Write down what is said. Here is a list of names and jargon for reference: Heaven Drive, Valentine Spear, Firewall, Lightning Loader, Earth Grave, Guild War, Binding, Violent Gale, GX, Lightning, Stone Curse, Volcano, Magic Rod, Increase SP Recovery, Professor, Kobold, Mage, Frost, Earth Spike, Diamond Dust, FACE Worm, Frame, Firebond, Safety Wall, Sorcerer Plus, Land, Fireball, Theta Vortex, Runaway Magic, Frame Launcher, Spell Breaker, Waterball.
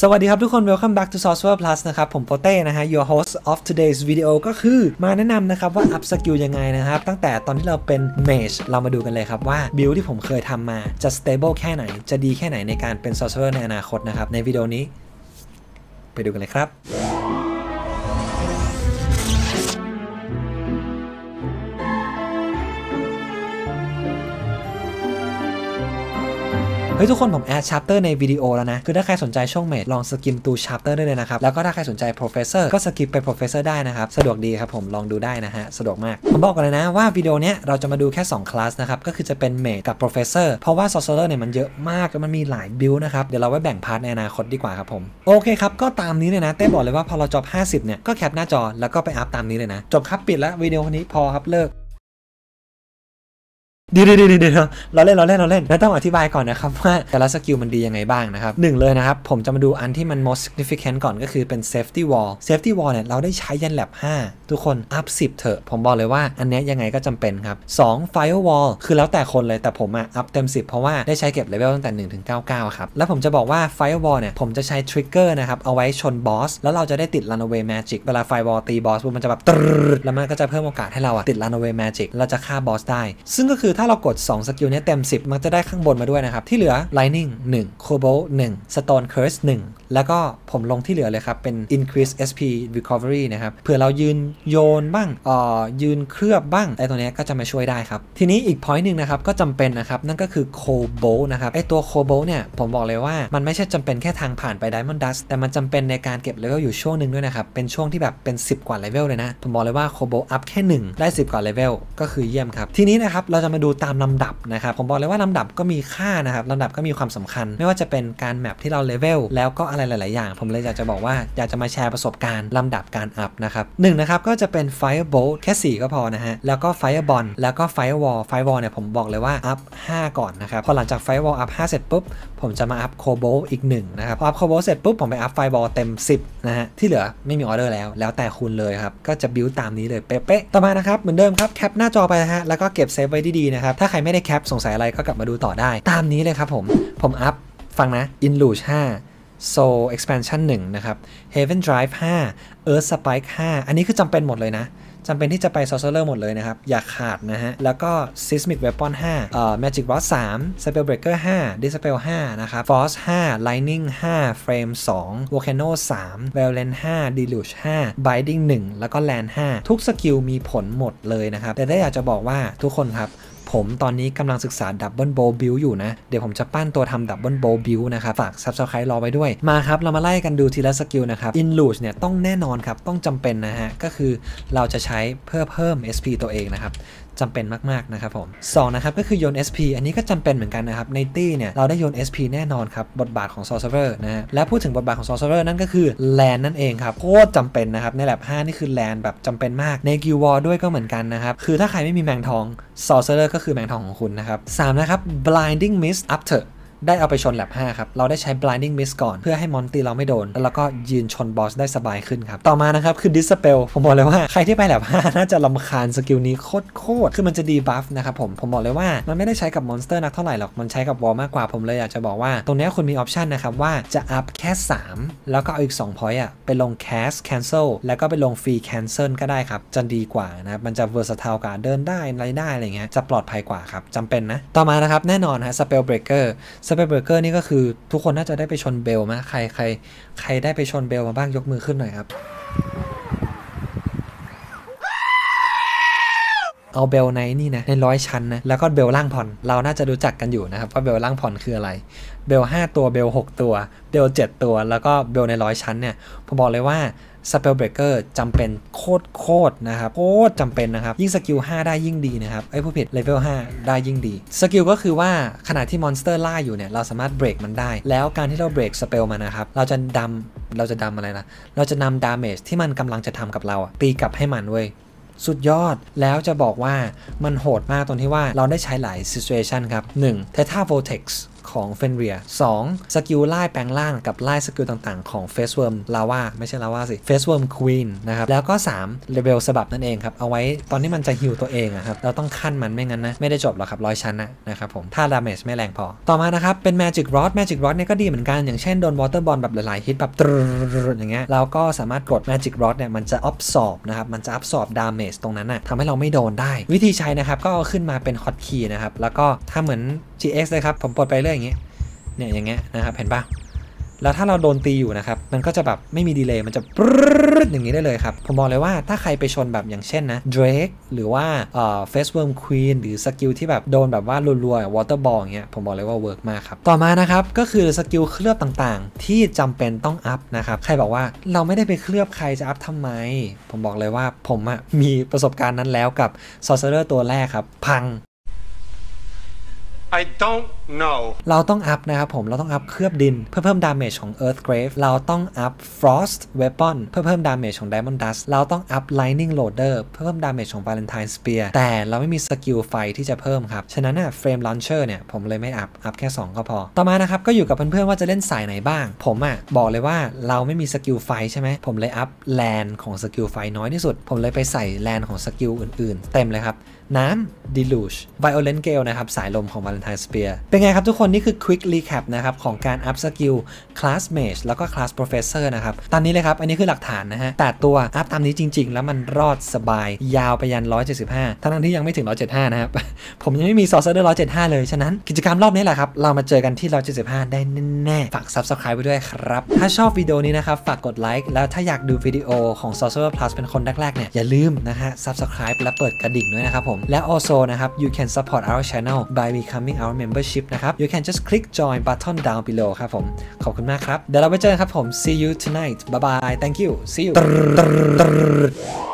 สวัสดีครับทุกคน Welcome back to Sorcerer Plus นะครับผมโปเต้นะฮะ your host of today's video ก็คือมาแนะนำนะครับว่า up skill ยังไงนะครับตั้งแต่ตอนที่เราเป็น Mage เรามาดูกันเลยครับว่า build ที่ผมเคยทำมาจะ stable แค่ไหนจะดีแค่ไหนในการเป็น Sorcerer ในอนาคตนะครับในวิดีโอนี้ไปดูกันเลยครับเฮ้ยทุกคนผมแอดชัปเตอร์ในวิดีโอแล้วนะคือถ้าใครสนใจช่องเมดลองสกิมตูชัปเตอร์ได้เลยนะครับแล้วก็ถ้าใครสนใจ Professor ก็สกิปไป Professor ได้นะครับสะดวกดีครับผมลองดูได้นะฮะสะดวกมากผมบอกกันเลยนะว่าวิดีโอเนี้ยเราจะมาดูแค่2คลาสนะครับก็คือจะเป็นเมดกับ Professor เพราะว่า Sorcerer เนี่ยมันเยอะมากแล้วมันมีหลายบิลนะครับเดี๋ยวเราไว้แบ่งพาร์ทในอนาคตดีกว่าครับผมโอเคครับก็ตามนี้เลยนะเต้บอกเลยว่าพอเราจบ50เนี่ยก็แคปหน้าจอแล้วก็ไปอัพตามนี้เลยนะจบครับปิดแล้ววิดีโอนี้พอครับเลิกเดี๋ยวเราเล่นแล้วต้องอธิบายก่อนนะครับว่าแต่ละสกิลมันดียังไงบ้างนะครับ1เลยนะครับผมจะมาดูอันที่มัน most significant ก่อนก็คือเป็น safety wall safety wall เนี่ยเราได้ใช้ยันแลบ5ทุกคน up 10เถอะผมบอกเลยว่าอันนี้ยังไงก็จำเป็นครับ2 firewall คือแล้วแต่คนเลยแต่ผมอะ up เต็ม10เพราะว่าได้ใช้เก็บเลเวลตั้งแต่1ถึง99ครับแล้วผมจะบอกว่า firewall เนี่ยผมจะใช้ trigger นะครับเอาไว้ชนบอสแล้วเราจะได้ติด runaway magic เวลา firewall ตีบอสมันจะแบบตรึดแล้วมันก็จะเพิ่มโอกาสให้เราอะติด runaway magic เราจะฆ่าบอสได้ซึ่งก็คือถ้าเรากด2สกิลนี้เต็ม10มันจะได้ข้างบนมาด้วยนะครับที่เหลือ Lightning 1 Kobold 1 Stone Curse 1แล้วก็ผมลงที่เหลือเลยครับเป็น Increase SP Recovery นะครับเผื่อเรายืนโยนบ้างยืนเคลือบบ้างไอ้ตัวนี้ก็จะมาช่วยได้ครับทีนี้อีก point นึงนะครับก็จำเป็นนะครับนั่นก็คือ Kobold นะครับไอ้ตัว Kobold เนี่ยผมบอกเลยว่ามันไม่ใช่จำเป็นแค่ทางผ่านไป Diamond Dust แต่มันจำเป็นในการเก็บเลเวลอยู่ช่วงนึงด้วยนะครับเป็นช่วงที่แบบเป็น10กว่าเลเวลเลยนะผมบอกเลยว่า Kobold up แค่1ได้10กว่าเลเวลก็คือเยี่ยมครับทีนี้นะครับเราจะมาดูตามลำดับนะครับผมบอกเลยว่าลำดับก็มีค่านะครับลำดับก็มีความสำคัญไม่ว่าจะเป็นการแมปที่เราเลเวลแล้วก็อะไรหลายๆอย่างผมเลยอยากจะบอกว่าอยากจะมาแชร์ประสบการณ์ลำดับการอัพนะครับ1นะครับก็จะเป็น Fireball แค่4ก็พอนะฮะแล้วก็ Firebond แล้วก็ Firewall เนี่ยผมบอกเลยว่าอัพ5ก่อนนะครับพอหลังจาก Firewall อัพ5เสร็จปุ๊บผมจะมาอัพ Kobold อีก1นะครับพออัพ Kobold เสร็จปุ๊บผมไปอัพ Fireball เต็ม10นะฮะที่เหลือไม่มีออเดอร์แล้วแต่คุณเลยครับก็จะบิวตามนี้เลยเป๊ะๆต่อมานะครับเหมือนเดิมครับแคปหน้าจอไปนะฮะแล้วก็เก็บเซฟไว้ดีๆนะครับถ้าใครไม่ได้แคปสงสัยอะไรก็กลับมาดูต่อได้ตามนี้เลยครับผมอัพฟังนะ Deluge 5So Expansion 1นะครับ Heaven Drive 5 Earth Spike 5อันนี้คือจำเป็นหมดเลยนะจำเป็นที่จะไป Sorcerer หมดเลยนะครับอย่าขาดนะฮะแล้วก็ Seismic Weapon 5 Magic Rod 3 Spell Breaker 5 Dispell 5นะครับ Frost 5 Lightning 5 Frame 2 Volcano 3 Valren 5 Deluge 5 Binding 1แล้วก็ Land 5ทุกสกิลมีผลหมดเลยนะครับแต่ได้อยากจะบอกว่าทุกคนครับผมตอนนี้กำลังศึกษา Double Bow Build อยู่นะเดี๋ยวผมจะปั้นตัวทำ Double Bow Build นะครับฝาก Subscribe รอไว้ด้วยมาครับเรามาไล่กันดูทีละสกิลนะครับ Inluge เนี่ยต้องแน่นอนครับต้องจำเป็นนะฮะก็คือเราจะใช้เพิ่ม SP ตัวเองนะครับจำเป็นมากๆนะครับผม2นะครับก็คือโยน SP อันนี้ก็จำเป็นเหมือนกันนะครับในตี้เนี่ยเราได้โยน SP แน่นอนครับบทบาทของ Sorcerer นะและพูดถึงบทบาทของ Sorcerer นั่นก็คือ Land นั่นเองครับโคตรจำเป็นนะครับในแลบ5นี่คือ Land แบบจำเป็นมากใน Guild War ด้วยก็เหมือนกันนะครับคือถ้าใครไม่มีแมงทอง Sorcerer ก็คือแมงทองของคุณนะครับ3นะครับ Blinding Mist up เถอะได้เอาไปชนแลบ5ครับเราได้ใช้ blinding mist ก่อนเพื่อให้มอนตีเราไม่โดนแล้วก็ยืนชนบอสได้สบายขึ้นครับต่อมานะครับคือ dispel ผมบอกเลยว่าใครที่ไปแลบ5น่าจะรำคาญสกิลนี้โคตรคือมันจะดีบัฟนะครับผมบอกเลยว่ามันไม่ได้ใช้กับมอนสเตอร์นักเท่าไหร่หรอกมันใช้กับวอลมากกว่าผมเลยอยากจะบอกว่าตรงนี้คุณมีออปชันนะครับว่าจะอัพแค่3แล้วก็เอาอีก2 point อ่ะไปลง cast cancel แล้วก็ไปลง free cancel ก็ได้ครับจะดีกว่านะมันจะ versatile กว่าเดินได้อะไรได้อะไรเงี้ยจะปลอดภัยกว่าครับจำเป็นนะต่อมานะครับแน่นอนฮะ spell breaker Spell Breaker นี่ก็คือทุกคนน่าจะได้ไปชนเบลมาใครได้ไปชนเบลมาบ้างยกมือขึ้นหน่อยครับเอาเบลในนี่นะใน100 ชั้นนะแล้วก็เบลล่างผ่อนเราน่าจะรู้จักกันอยู่นะครับว่าเบลล่างผ่อนคืออะไรเบล5ตัวเบล6ตัวเบล7ตัวแล้วก็เบลใน100 ชั้นเนี่ยผมบอกเลยว่าSpell Breaker จำเป็นโคตรนะครับโคตรจำเป็นนะครับยิ่งสกิล5ได้ยิ่งดีนะครับไอ้ผู้ผิดเลเวล5ได้ยิ่งดีสกิลก็คือว่าขณะที่มอนสเตอร์ล่าอยู่เนี่ยเราสามารถเบรกมันได้แล้วการที่เราเบรกสเปลมันนะครับเราจะดำอะไรนะเราจะนำดาเมจที่มันกำลังจะทำกับเราตีกลับให้มันเว้ยสุดยอดแล้วจะบอกว่ามันโหดมากตรงที่ว่าเราได้ใช้หลาย situation ครับ1 Theta Vortex โค ของเฟนเรีย 2. สกิลไล่แปลงร่างกับไล่สกิลต่างๆของเฟสเวิร์มลาวาไม่ใช่ลาวาสิเฟสเวิร์มควีนนะครับแล้วก็ 3. เลเวลสบับนั่นเองครับเอาไว้ตอนที่มันจะฮิวตัวเองอะครับเราต้องขั้นมันไม่งั้นนะไม่ได้จบหรอกครับ100ชั้นนะครับผมถ้าดาเมจไม่แรงพอต่อมานะครับเป็น Magic Rod Magic Rod เนี่ยก็ดีเหมือนกันอย่างเช่นโดน Waterball แบบหลายๆฮิตแบบอย่างเงี้ยเราก็สามารถกด Magic Rod เนี่ยมันจะ absorb นะครับมันจะ absorb damage ตรงนั้นนะทำให้เราไม่โดนได้วิธีใช้นะครับก็ขึ้นมาเป็น hotkey นะครับแล้วก็ถ้าเหมือน GX เลยครับผมปลดไปเรื่อยอย่างเงี้ยเนี่ยอย่างเงี้ยนะครับเห็นปะแล้วถ้าเราโดนตีอยู่นะครับมันก็จะแบบไม่มีดีเลย์มันจะปรึ๊ดอย่างนี้ได้เลยครับผมบอกเลยว่าถ้าใครไปชนแบบอย่างเช่นนะเดรกหรือว่าFACE Worm Queen หรือสกิลที่แบบโดนแบบว่ารัวๆ Waterball อย่างเงี้ยผมบอกเลยว่าเวิร์กมากครับต่อมานะครับก็คือสกิลเคลือบต่างๆที่จำเป็นต้องอัพนะครับใครบอกว่าเราไม่ได้ไปเคลือบใครจะอัพทำไมผมบอกเลยว่าผมอะมีประสบการณ์นั้นแล้วกับ Sorcerer ตัวแรกครับพังI don't know เราต้องอัพนะครับผมเราต้องอัพเคลือบดินเพื่อเพิ่มดาเมจของ Earth Grave เราต้องอัพ Frost Weapon เพื่อเพิ่มดาเมจของ Diamond Dust เราต้องอัพ Lightning Loader เพื่อเพิ่มดาเมจของ Valentine Spear แต่เราไม่มีสกิลไฟที่จะเพิ่มครับฉะนั้นน่ะ Frame Launcher เนี่ยผมเลยไม่อัพแค่2ก็พอต่อมานะครับก็อยู่กับเพื่อนๆว่าจะเล่นสายไหนบ้างผมอ่ะบอกเลยว่าเราไม่มีสกิลไฟใช่ไหมผมเลยอัพ Land ของสกิลไฟน้อยที่สุดผมเลยไปใส่ Land ของสกิลอื่นๆเต็มเลยครับน้ำ Deluge Violent Gale นะครับสายลมของ Valentine Spear เป็นไงครับทุกคนนี่คือ Quick Recap นะครับของการอัพสกิล Class Mage แล้วก็ Class Professor นะครับตามนี้เลยครับอันนี้คือหลักฐานนะฮะแต่ตัวอัพตามนี้จริงๆแล้วมันรอดสบายยาวไปยัน175ทั้งที่ยังไม่ถึง175นะครับ ผมยังไม่มี Sorcerer 175เลยฉะนั้นกิจกรรมรอบนี้แหละครับเรามาเจอกันที่175ได้แน่ๆฝาก Subscribe ไว้ด้วยครับถ้าชอบวิดีโอนี้นะครับฝากกดไลค์แล้วถ้าอยากดูวิดีโอของ Sorcerer Plus เป็นคนแรกๆเนี่ยอย่าลืมนะฮะ Subscribe และเปิดกระดิ่งด้วยนะครับและ also นะครับ you can support our channel by becoming our membership นะครับ you can just click join button down below ครับผมขอบคุณมากครับเดี๋ยวเราไปเจอกันครับผม see you tonight bye bye thank you see you